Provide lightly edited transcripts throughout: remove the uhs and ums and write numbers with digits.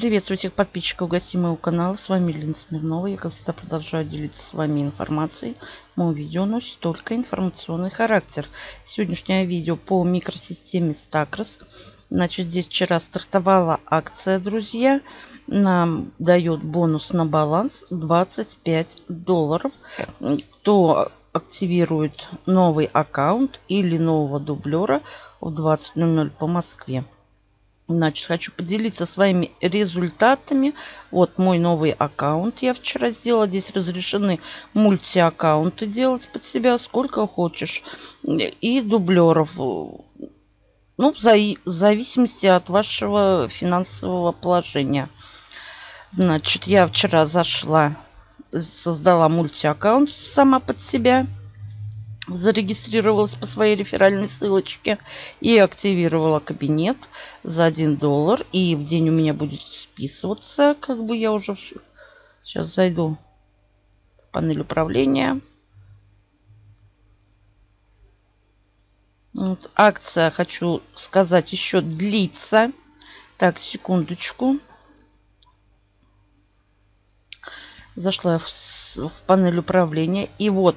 Приветствую всех подписчиков, гостей моего канала. С вами Елена Смирнова. Я, как всегда, продолжаю делиться с вами информацией. Мое видео носит только информационный характер. Сегодняшнее видео по микросистеме Stacross. Значит, здесь вчера стартовала акция, друзья. Нам дает бонус на баланс $25. Кто активирует новый аккаунт или нового дублера в 20:00 по Москве. Значит, хочу поделиться своими результатами. Вот мой новый аккаунт я вчера сделала. Здесь разрешены мультиаккаунты делать под себя сколько хочешь. И дублеров. Ну, в зависимости от вашего финансового положения. Значит, я вчера зашла, создала мультиаккаунт сама под себя. Зарегистрировалась по своей реферальной ссылочке и активировала кабинет за $1. И в день у меня будет списываться. Как бы я уже... Сейчас зайду в панель управления. Вот, акция, хочу сказать, еще длится. Так, секундочку. Зашла я в панель управления. И вот...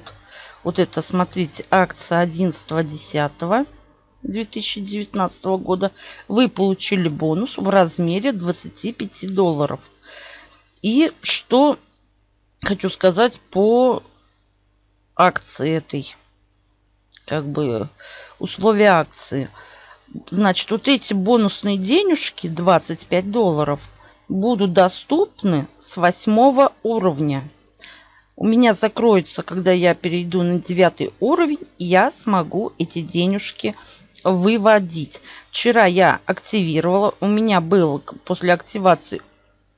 Вот это, смотрите, акция 11.10.2019 года. Вы получили бонус в размере $25. И что хочу сказать по акции этой. Как бы условия акции. Значит, вот эти бонусные денежки, $25, будут доступны с 8 уровня. У меня закроется, когда я перейду на 9 уровень, я смогу эти денежки выводить. Вчера я активировала, у меня был после активации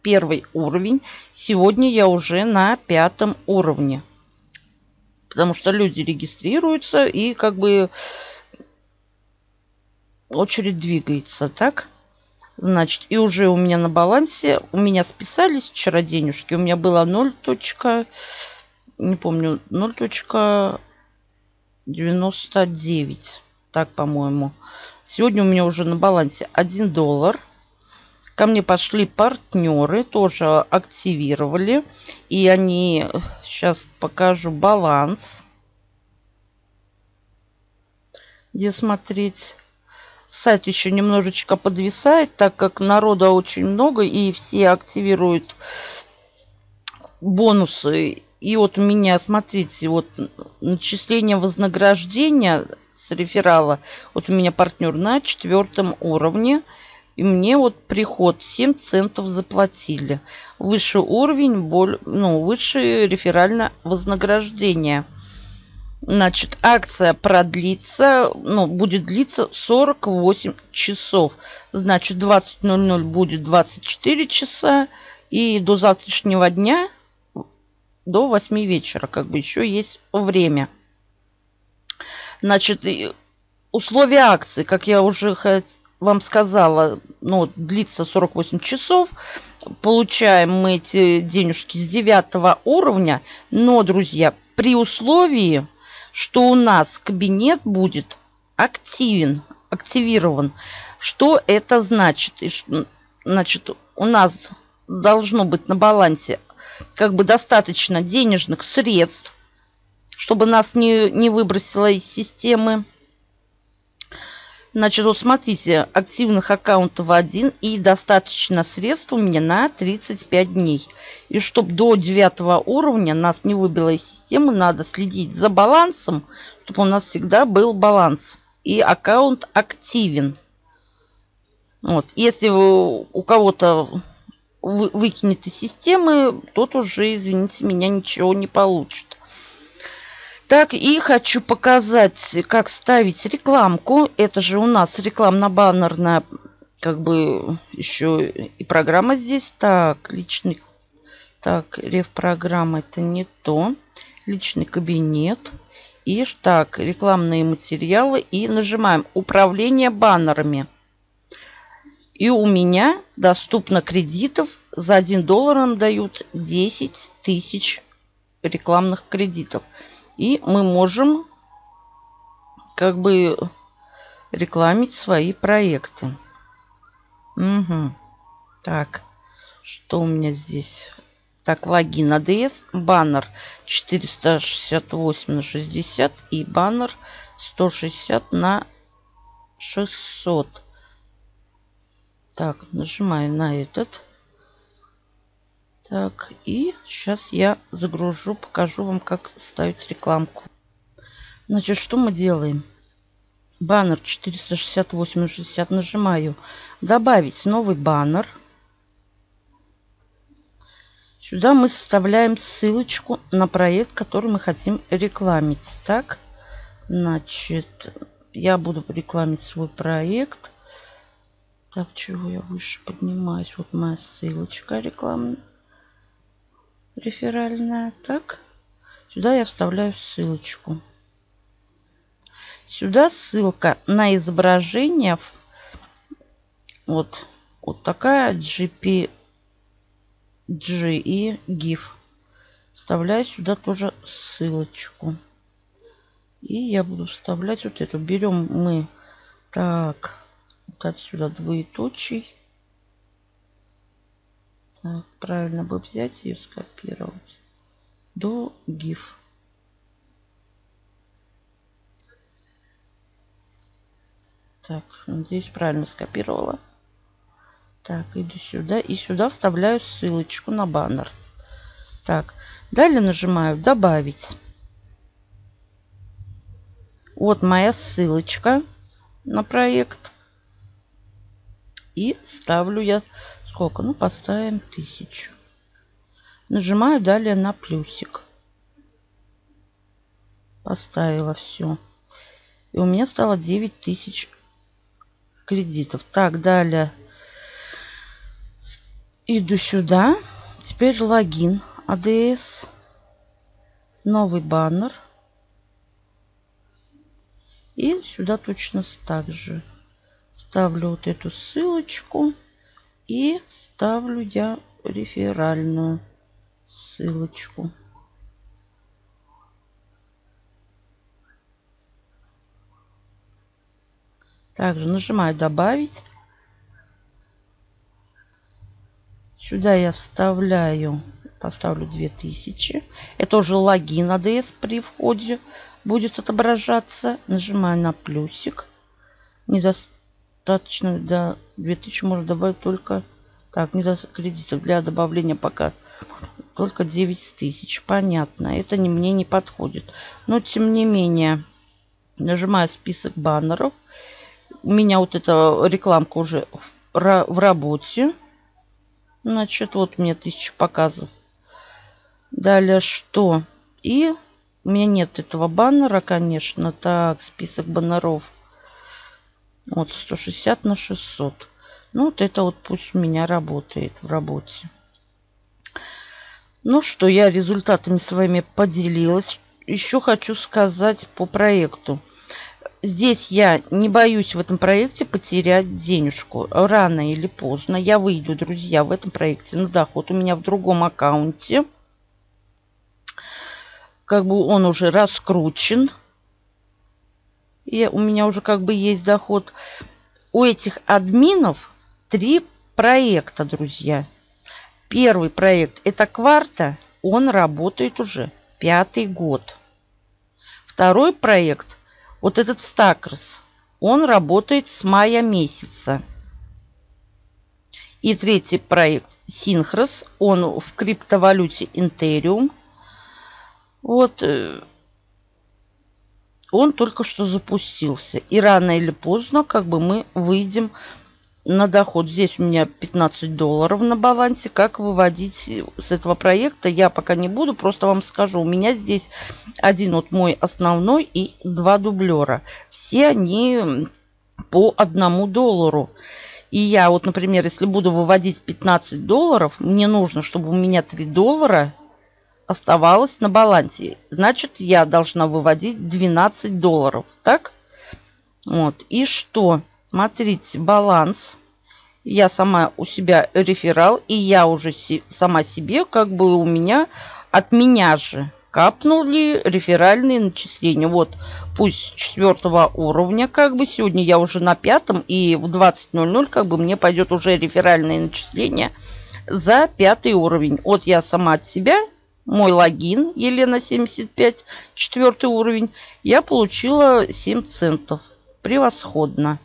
1 уровень, сегодня я уже на 5 уровне. Потому что люди регистрируются и как бы очередь двигается, так? Значит, и уже у меня на балансе, у меня списались вчера денежки, у меня было 0. Не помню, 0.99. Так, по-моему. Сегодня у меня уже на балансе $1. Ко мне пошли партнеры, тоже активировали. И они... Сейчас покажу баланс. Где смотреть... Сайт еще немножечко подвисает, так как народа очень много и все активируют бонусы. И вот у меня, смотрите, вот начисление вознаграждения с реферала. Вот у меня партнер на 4 уровне. И мне вот приход 7 центов заплатили. Выше уровень, выше реферальное вознаграждение. Значит, акция продлится, будет длиться 48 часов. Значит, 20:00 будет 24 часа. И до завтрашнего дня, до 8 вечера, как бы еще есть время. Значит, условия акции, как я уже вам сказала, длится 48 часов. Получаем мы эти денежки с 9 уровня. Но, друзья, при условии... что у нас кабинет будет активирован. Что это значит? Значит, у нас должно быть на балансе как бы достаточно денежных средств, чтобы нас не выбросило из системы. Значит, вот смотрите, активных аккаунтов 1 и достаточно средств у меня на 35 дней. И чтобы до 9 уровня нас не выбило из системы, надо следить за балансом, чтобы у нас всегда был баланс. И аккаунт активен. Вот. Если у кого-то выкинет из системы, тот уже, извините меня, ничего не получит. Так, и хочу показать, как ставить рекламку. Это же у нас рекламно-баннерная, как бы, еще и программа здесь. Так, личный... Так, реф-программа, это не то. Личный кабинет. И так, рекламные материалы. И нажимаем «Управление баннерами». И у меня доступно кредитов. За $1 нам дают 10 тысяч рекламных кредитов. И мы можем как бы рекламить свои проекты. Угу. Так. Что у меня здесь? Так, логин ADS, баннер 468 на 60 и баннер 160 на 600. Так, нажимаю на этот. Так, и сейчас я загружу, покажу вам, как ставить рекламку. Значит, что мы делаем? Баннер 468 на 60 нажимаю. Добавить новый баннер. Сюда мы составляем ссылочку на проект, который мы хотим рекламить. Так, значит, я буду рекламить свой проект. Так, чего я выше поднимаюсь? Вот моя ссылочка рекламная, реферальная. Так, сюда я вставляю ссылочку. Сюда ссылка на изображение. Вот, вот такая GP. G и GIF. Вставляю сюда тоже ссылочку. И я буду вставлять вот эту. Берем мы. Так. Вот отсюда двоеточий. Так, правильно бы взять ее, скопировать. До GIF. Так, надеюсь, правильно скопировала. Так, иду сюда. И сюда вставляю ссылочку на баннер. Так, далее нажимаю «Добавить». Вот моя ссылочка на проект. И ставлю я сколько? Ну, поставим 1000. Нажимаю далее на плюсик. Поставила все. И у меня стало 9000 кредитов. Так, далее. Иду сюда. Теперь логин ADS. Новый баннер. И сюда точно так же. Ставлю вот эту ссылочку. И ставлю я реферальную ссылочку. Также нажимаю «Добавить». Сюда я вставляю, поставлю 2000. Это уже логин ADS при входе будет отображаться. Нажимаю на плюсик. Недостаточно до 2000, можно добавить только... Так, недостаточно кредитов для добавления пока только 9000. Понятно, это мне не подходит. Но тем не менее, нажимаю список баннеров. У меня вот эта рекламка уже в работе. Значит, вот мне 1000 показов. Далее что? И у меня нет этого баннера, конечно. Так, список баннеров. Вот 160 на 600. Ну, вот это вот пусть у меня работает в работе. Ну что, я результатами своими поделилась. Еще хочу сказать по проекту. Здесь я не боюсь в этом проекте потерять денежку. Рано или поздно я выйду, друзья, в этом проекте на доход. У меня в другом аккаунте. Как бы он уже раскручен. И у меня уже как бы есть доход. У этих админов 3 проекта, друзья. Первый проект — это Кварта. Он работает уже 5-й год. Второй проект — вот этот Stacross, он работает с мая месяца. И третий проект — Синхрос, он в криптовалюте Интериум. Вот, он только что запустился. И рано или поздно как бы мы выйдем на доход. Здесь у меня $15 на балансе. Как выводить с этого проекта, я пока не буду. Просто вам скажу. У меня здесь один вот мой основной и 2 дублера. Все они по $1. И я вот, например, если буду выводить $15, мне нужно, чтобы у меня $3 оставалось на балансе. Значит, я должна выводить $12. Так? Вот. И что? Смотрите, баланс. Я сама у себя реферал. И я уже сама себе, как бы у меня, от меня же капнули реферальные начисления. Вот, пусть 4 уровня, как бы, сегодня я уже на 5. И в 20:00, как бы, мне пойдет уже реферальное начисление за 5 уровень. Вот я сама от себя, мой логин Елена 75, 4 уровень, я получила 7 центов. Превосходно.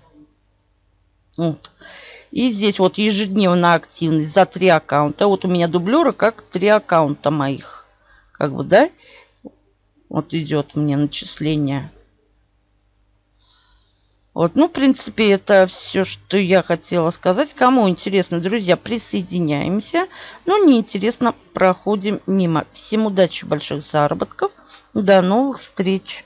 Вот. И здесь вот ежедневная активность за 3 аккаунта. Вот у меня дублера как 3 аккаунта моих. Как бы, да? Вот идет мне начисление. Вот, ну, в принципе, это все, что я хотела сказать. Кому интересно, друзья, присоединяемся. Ну, неинтересно, проходим мимо. Всем удачи, больших заработков. До новых встреч.